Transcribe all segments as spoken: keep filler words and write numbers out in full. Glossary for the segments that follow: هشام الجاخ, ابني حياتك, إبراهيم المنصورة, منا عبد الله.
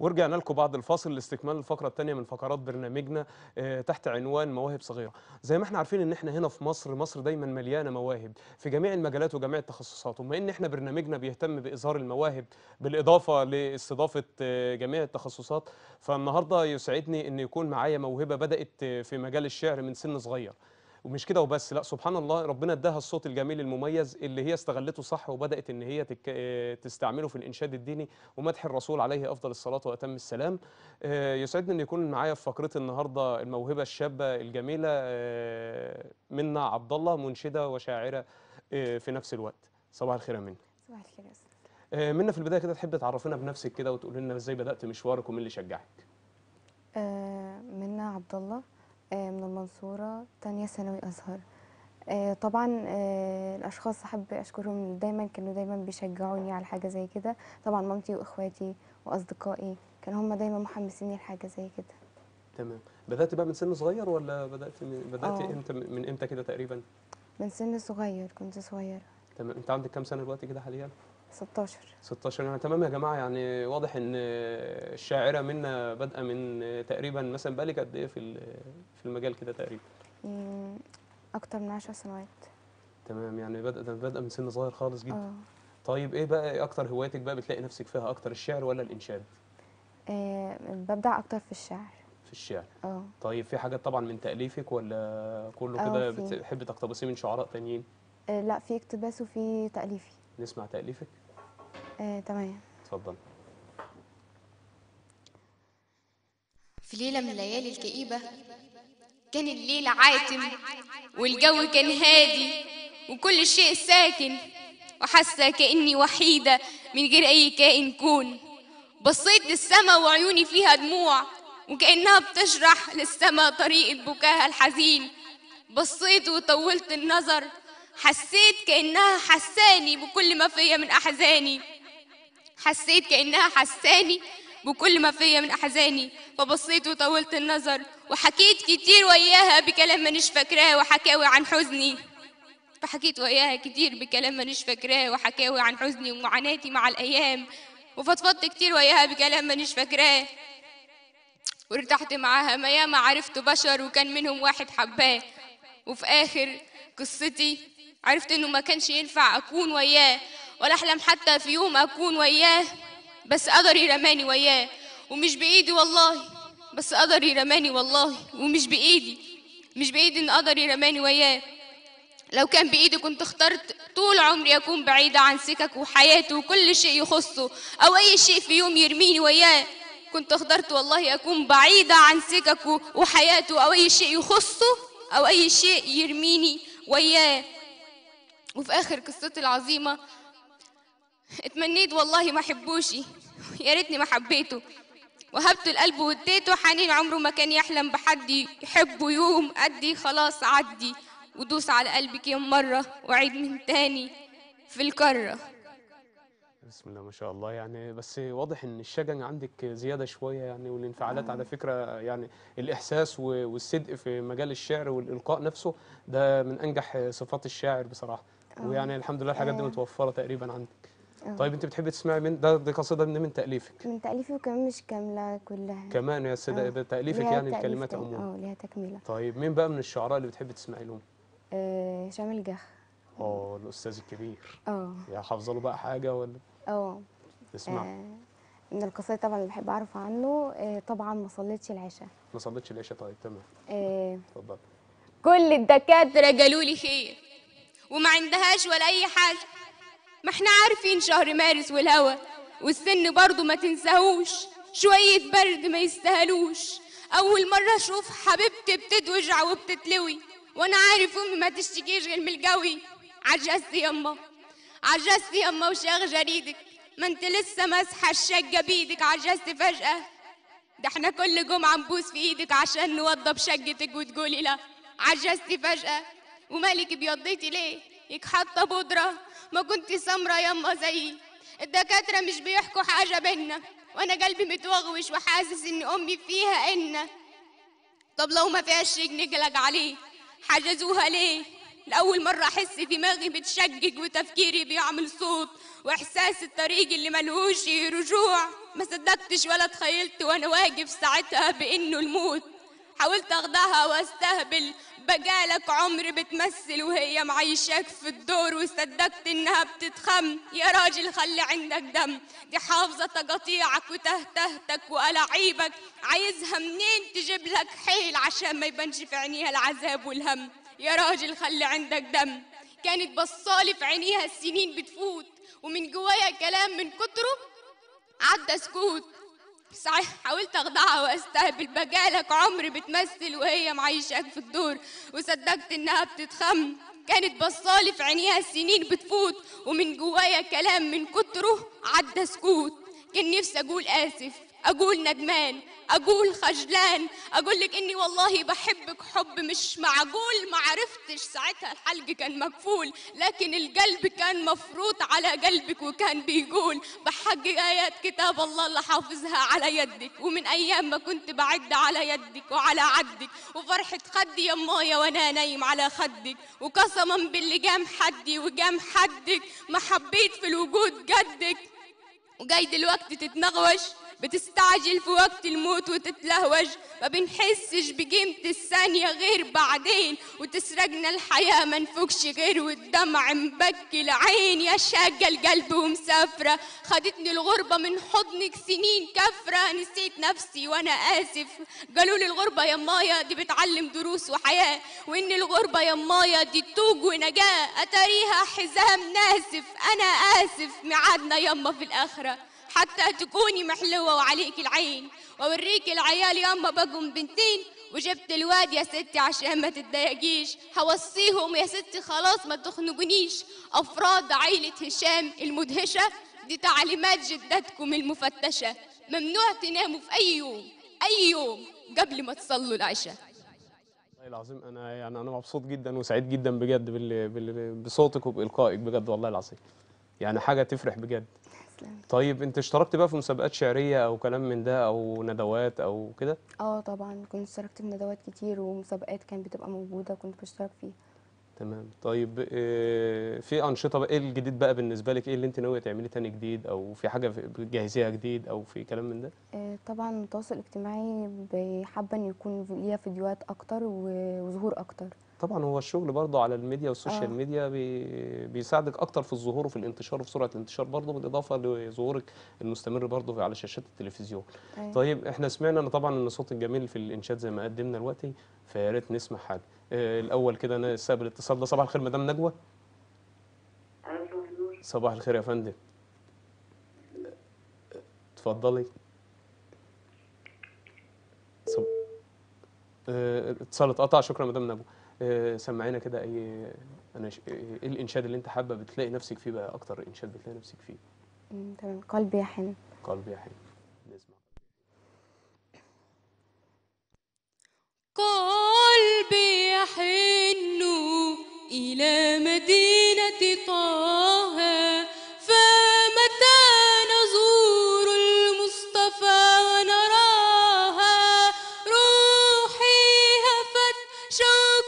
ورجعنا لكم بعد الفاصل لاستكمال الفقره الثانيه من فقرات برنامجنا تحت عنوان مواهب صغيره. زي ما احنا عارفين ان احنا هنا في مصر مصر دايما مليانه مواهب في جميع المجالات وجميع التخصصات، وبما ان احنا برنامجنا بيهتم باظهار المواهب بالاضافه لاستضافه جميع التخصصات، فالنهارده يسعدني ان يكون معايا موهبه بدات في مجال الشعر من سن صغير. ومش كده وبس، لا سبحان الله ربنا اداها الصوت الجميل المميز اللي هي استغلته صح وبدات ان هي تك... تستعمله في الانشاد الديني ومدح الرسول عليه افضل الصلاه واتم السلام. يسعدني ان يكون معايا في فقره النهارده الموهبه الشابه الجميله منا عبد الله، منشده وشاعره في نفس الوقت. صباح الخير يا منا. صباح الخير يا استاذ منا. في البدايه كده تحب تعرفينا بنفسك كده وتقول لنا ازاي بدات مشوارك ومين اللي شجعك؟ آه منا عبد الله من المنصورة، تانية ثانوي أزهر. طبعا الأشخاص أحب أشكرهم دايما، كانوا دايما بيشجعوني على حاجة زي كده. طبعا مامتي وإخواتي وأصدقائي كانوا هم دايما محمسيني لحاجة زي كده. تمام. بدأت بقى من سن صغير ولا بدأت من بدأت إمتى من إمتى كده تقريبا؟ من سن صغير، كنت صغيرة. تمام. أنت عندك كام سنة دلوقتي كده حاليا؟ ستاشر ستاشر. يعني تمام يا جماعه، يعني واضح ان الشاعره منا بادئه من تقريبا مثلا بقالك قد ايه في في المجال كده تقريبا؟ اكتر من عشر سنوات. تمام، يعني بادئه بادئه من سن صغير خالص جدا. أوه. طيب ايه بقى اكتر هواياتك بقى بتلاقي نفسك فيها اكتر، الشعر ولا الانشاد؟ أه ببدع اكتر في الشعر. في الشعر. اه طيب في حاجات طبعا من تاليفك ولا كله كده بتحبي تقتبسيه من شعراء تانيين؟ أه لا، في اقتباس وفي تاليفي. نسمع تأليفك؟ آه، تمام. اتفضل. في ليلة من الليالي الكئيبة كان الليل عاتم والجو كان هادي وكل شيء ساكن، وحاسة كأني وحيدة من غير أي كائن كون. بصيت للسما وعيوني فيها دموع وكأنها بتشرح للسما طريقة بكاها الحزين. بصيت وطولت النظر، حسيت كأنها حساني بكل ما فيا من أحزاني، حسيت كأنها حساني بكل ما فيا من أحزاني. فبصيت وطولت النظر وحكيت كتير وياها بكلام مانيش فاكراه وحكاوي عن حزني، فحكيت وياها كتير بكلام مانيش فاكراه وحكاوي عن حزني ومعاناتي مع الأيام، وفضفضت كتير وياها بكلام مانيش فاكراه وارتحت معاها. ما ياما عرفت بشر وكان منهم واحد حباه، وفي آخر قصتي عرفت انه ما كانش ينفع اكون وياه ولا احلم حتى في يوم اكون وياه، بس قدري رماني وياه ومش بايدي والله، بس قدري رماني والله ومش بايدي، مش بايدي ان قدري رماني وياه. لو كان بايدي كنت اخترت طول عمري اكون بعيده عن سكك وحياته وكل شيء يخصه، او اي شيء في يوم يرميني وياه، كنت اخترت والله اكون بعيده عن سكك وحياته او اي شيء يخصه او اي شيء يرميني وياه. وفي آخر قصتي العظيمة اتمنيت والله ما حبوشي، يا ريتني ما حبيته، وهبت القلب واديته حنين عمره ما كان يحلم بحد يحبه يوم قدي. خلاص عدي ودوس على قلبك يوم مرة وعيد من تاني في الكرة. بسم الله ما شاء الله. يعني بس واضح ان الشجن عندك زياده شويه يعني، والانفعالات آه. على فكره يعني الاحساس والصدق في مجال الشعر والالقاء نفسه ده من انجح صفات الشاعر بصراحه. آه. ويعني الحمد لله الحاجات آه. دي متوفره تقريبا عندك. آه. طيب انت بتحبي تسمعي من ده دي قصيده من, من تاليفك؟ من تاليفي، وكمان مش كامله كلها كمان يا سيده. آه. تاليفك يعني الكلمات عموما اه ليها تكمله. طيب مين بقى من الشعراء اللي بتحبي تسمعي لهم؟ هشام الجاخ. اه الاستاذ الكبير. اه يا حافظه له بقى حاجه ولا؟ اه اسمع من القصيدة طبعا اللي بحب اعرف عنه. آه طبعا ما صليتش العشاء. ما صليتش العشاء. طيب تمام. اتفضل. آه كل الدكاتره قالوا لي خير وما عندهاش ولا اي حاجه، ما احنا عارفين شهر مارس والهوا والسن برضو ما تنساهوش، شويه برد ما يستاهلوش، اول مره اشوف حبيبتي بتتوجع وبتتلوي، وانا عارف امي ما تشتكيش غير من الجوي. عجزت يما، عجزت يما وشاغ جريدك، ما انت لسه ماسحه الشقه بايدك، عجزت فجأه، ده احنا كل جمعه نبوس في ايدك عشان نوضب شقتك وتقولي لا، عجزت فجأه ومالك بيضيتي ليه؟ يك حاطه بودره، ما كنت سمره يما زيي، الدكاتره مش بيحكوا حاجه بينا، وانا قلبي متوغوش وحاسس ان امي فيها ان، طب لو ما فيهاش نقلق عليه، حجزوها ليه؟ لأول مرة أحس دماغي بتشجج وتفكيري بيعمل صوت وإحساس الطريق اللي ملهوش رجوع. ما صدقتش ولا تخيلت وأنا واقف ساعتها بإنه الموت. حاولت أخدعها وأستهبل بجالك عمر بتمثل وهي معيشاك في الدور، وصدقت إنها بتتخم. يا راجل خلي عندك دم، دي حافظة تقاطيعك وتهتهتك وألاعيبك، عايزها منين تجيب لك حيل عشان ما يبانش في عينيها العذاب والهم. يا راجل خلي عندك دم. كانت بصالي في عينيها السنين بتفوت، ومن جوايا كلام من كتره عدى سكوت. صحيح حاولت أخدعها وأستهبل بجالك عمر بتمثل وهي معيشاك في الدور، وصدقت إنها بتتخم. كانت بصالي في عينيها السنين بتفوت، ومن جوايا كلام من كتره عدى سكوت. كان نفسي أقول آسف، أقول ندمان، أقول خجلان، أقول لك إني والله بحبك حب مش معقول. ما عرفتش ساعتها، الحلق كان مقفول، لكن القلب كان مفروط على قلبك وكان بيقول بحقق آيات كتاب الله اللي حافظها على يدك. ومن أيام ما كنت بعد على يدك وعلى عدك، وفرحة خدي يمايا وأنا نايم على خدك، وقسما باللي جام حدي وجام حدك ما حبيت في الوجود جدك. وجاي دلوقتي تتنغوش، بتستعجل في وقت الموت وتتلهوج، ما بنحسش بقيمة الثانية غير بعدين، وتسرقنا الحياة ما نفوقش غير والدمع مبكي العين. يا شاقة القلب ومسافرة، خدتني الغربة من حضنك سنين كفرة، نسيت نفسي وأنا آسف. قالوا لي الغربة يا مايا دي بتعلم دروس وحياة، وإن الغربة يا مايا دي توج ونجاة، أتاريها حزام ناسف. أنا آسف، ميعادنا يما في الآخرة حتى تكوني محلوة وعليك العين، ووريك العيال ياما بقوم بنتين، وجبت الواد يا ستي عشان ما تتضايقيش، هوصيهم يا ستي خلاص ما تخنقونيش. أفراد عيلة هشام المدهشة دي تعليمات جدتكم المفتشة، ممنوع تناموا في أي يوم، أي يوم قبل ما تصلوا العشاء. والله العظيم أنا يعني أنا مبسوط جدا وسعيد جدا بجد بصوتك وبإلقائك بجد، والله العظيم يعني حاجة تفرح بجد. طيب انت اشتركت بقى في مسابقات شعريه او كلام من ده او ندوات او كده؟ اه طبعا كنت اشتركت في ندوات كتير ومسابقات كانت بتبقى موجوده كنت بشترك فيها. تمام. طيب اه في انشطه بقى ايه الجديد بقى بالنسبه لك؟ ايه اللي انت ناويه تعمليه تاني جديد، او في حاجه بتجهزيها جديد او في كلام من ده؟ اه طبعا التواصل الاجتماعي حابه ان يكون ليها فيديوهات اكتر وظهور اكتر. طبعا هو الشغل برضه على الميديا والسوشيال آه. ميديا بي... بيساعدك اكتر في الظهور وفي الانتشار وفي سرعه الانتشار برضه، بالاضافه لظهورك المستمر برضه على شاشات التلفزيون. آه. طيب احنا سمعنا طبعا ان صوتك جميل في الانشاد زي ما قدمنا دلوقتي، فيا ريت نسمع حاجه. آه الاول كده انا استقبل الاتصال ده. صباح الخير مدام نجوى. صباح الخير يا فندم. اتفضلي. صب... آه اتصال اتقطع. شكرا مدام نجوى. سمعينا كده اي انا ش... ايه الانشاد اللي انت حابه بتلاقي نفسك فيه بقى، اكتر انشاد بتلاقي نفسك فيه؟ تمام. قلبي يا حلم. قلبي يا حلم. نسمع. قلبي يحن الى مدينه طه، فمتى نزور المصطفى ونراها؟ روحي هفت شوقي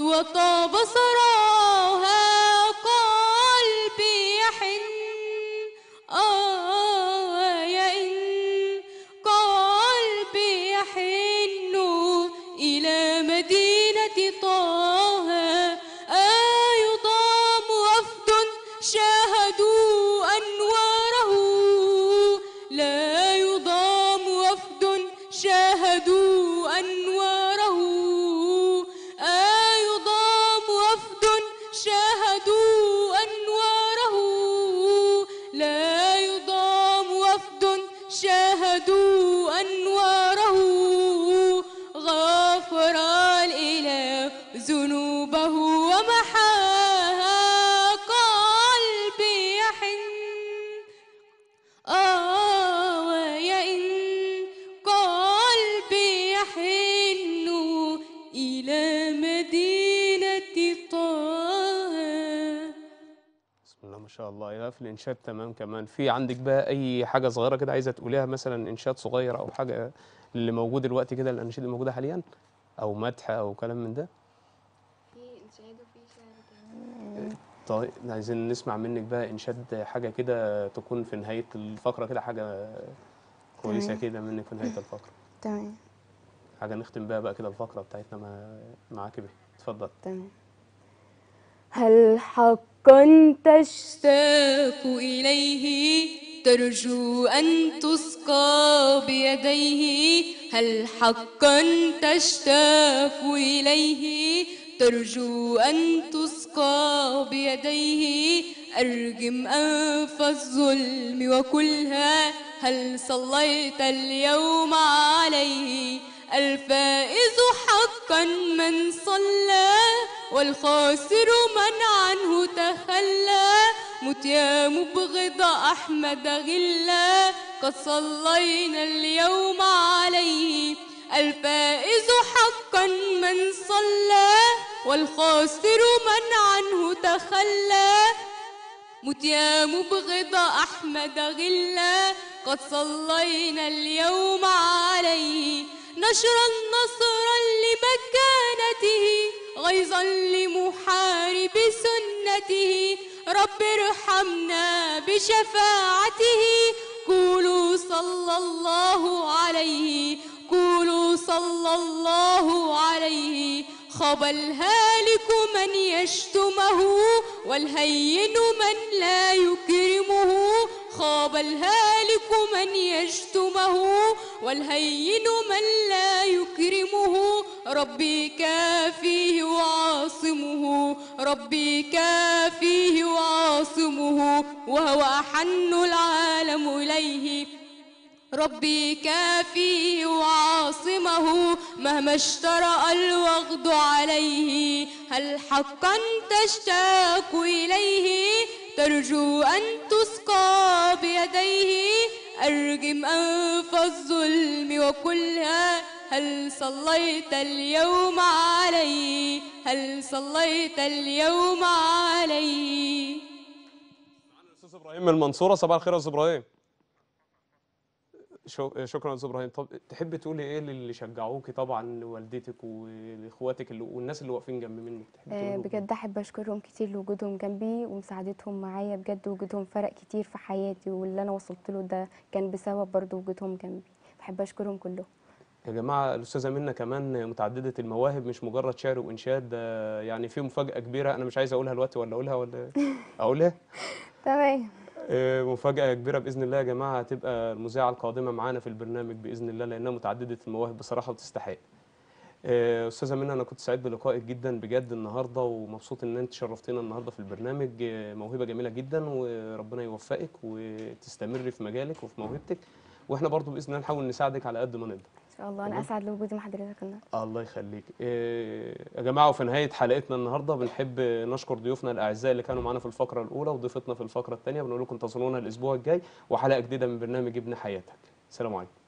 وطاب سراها. قلبي يحن آه يا إن، قلبي يحن إلى مدينة طه. آه يضام وفد شاهدوا أنواره، لا يضام شاهدوا أنواره لا يضام وفد شاهدوا أنواره غفر الإله ذنوبه ومحاها قلبي يحن آه ويئن قلبي يحن إلى مدينة طه. بسم الله ما شاء الله. يا في الإنشاد تمام. كمان في عندك بقى أي حاجة صغيرة كده عايزة تقوليها، مثلا إنشاد صغير أو حاجة اللي موجود الوقت كده، الأنشاد اللي موجودة حاليا أو مدح أو كلام من ده؟ طيب عايزين نسمع منك بقى انشاد حاجه كده تكون في نهايه الفقره كده، حاجه كويسه كده منك في نهايه الفقره. تمام. حاجه نختم بيها بقى كده الفقره بتاعتنا مع معاكي بيها. اتفضل. تمام. هل حقا تشتاق اليه ترجو ان تسقى بيديه؟ هل حقا تشتاق اليه ترجو أن تسقى بيديه؟ أرجم أنف الظلم وكلها هل صليت اليوم عليه؟ الفائز حقا من صلى والخاسر من عنه تخلى. مت يا مبغض أحمد غلا قد صلينا اليوم عليه. الفائز حقا من صلى والخاسر من عنه تخلى. مت يا مبغض أحمد غلا قد صلينا اليوم عليه. نشرا نصرا لمكانته غيظا لمحارب سنته. رب ارحمنا بشفاعته. قولوا صلى الله عليه. قولوا صلى الله عليه. خاب الهالك من يشتمه والهين من لا يكرمه. خاب الهالك من يشتمه والهين من لا يكرمه. ربي كافيه وعاصمه. ربي كافيه وعاصمه وهو أحن العالم إليه. ربي كافيه وعاصمه مهما اشترأ الوغد عليه. هل حقا تشتاق إليه ترجو أن تسقى بيديه؟ أرجم أنف الظلم وكلها هل صليت اليوم عليه؟ هل صليت اليوم عليه؟ معنا الأستاذ إبراهيم المنصورة. صباح الخير يا أستاذ إبراهيم. شكرا يا استاذ ابراهيم. طب تحبي تقولي ايه اللي شجعوكي طبعا والدتك واخواتك والناس اللي واقفين جنب منك؟ تحبي بجد؟ احب اشكرهم كتير لوجودهم جنبي ومساعدتهم معايا. بجد وجودهم فرق كتير في حياتي، واللي انا وصلت له ده كان بسبب برضه وجودهم جنبي. بحب اشكرهم كلهم. يا جماعه الاستاذه منا كمان متعدده المواهب، مش مجرد شعر وانشاد، ده يعني في مفاجاه كبيره. انا مش عايز اقولها دلوقتي ولا اقولها ولا اقولها؟ تمام. مفاجأة كبيرة بإذن الله يا جماعة، هتبقى المذيعة القادمة معانا في البرنامج بإذن الله، لأنها متعددة المواهب بصراحة وتستحق. أستاذة منا أنا كنت سعيد بلقائك جدا بجد النهاردة، ومبسوط إن أنت شرفتينا النهاردة في البرنامج. موهبة جميلة جدا، وربنا يوفقك وتستمري في مجالك وفي موهبتك، وإحنا برضو بإذن الله نحاول نساعدك على قد ما نقدر. إن شاء الله. أنا أسعد لوجودي مع حضرتك النهاردة. الله يخليك. يا جماعة وفي نهاية حلقتنا النهاردة بنحب نشكر ضيوفنا الأعزاء اللي كانوا معانا في الفقرة الأولى وضيفتنا في الفقرة الثانية. بنقول لكم انتظرونا الأسبوع الجاي وحلقة جديدة من برنامج ابن حياتك. سلام عليكم.